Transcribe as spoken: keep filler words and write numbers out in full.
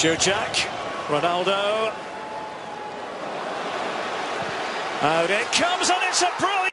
Čučak, Ronaldo. Out it comes, and it's a brilliant.